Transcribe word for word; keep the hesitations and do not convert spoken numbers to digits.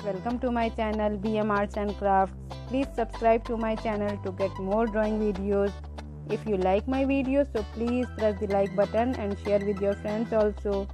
friends, welcome to my channel B M Arts and Crafts. Please subscribe to my channel to get more drawing videos. If you like my videos, so please press the like button and share with your friends also.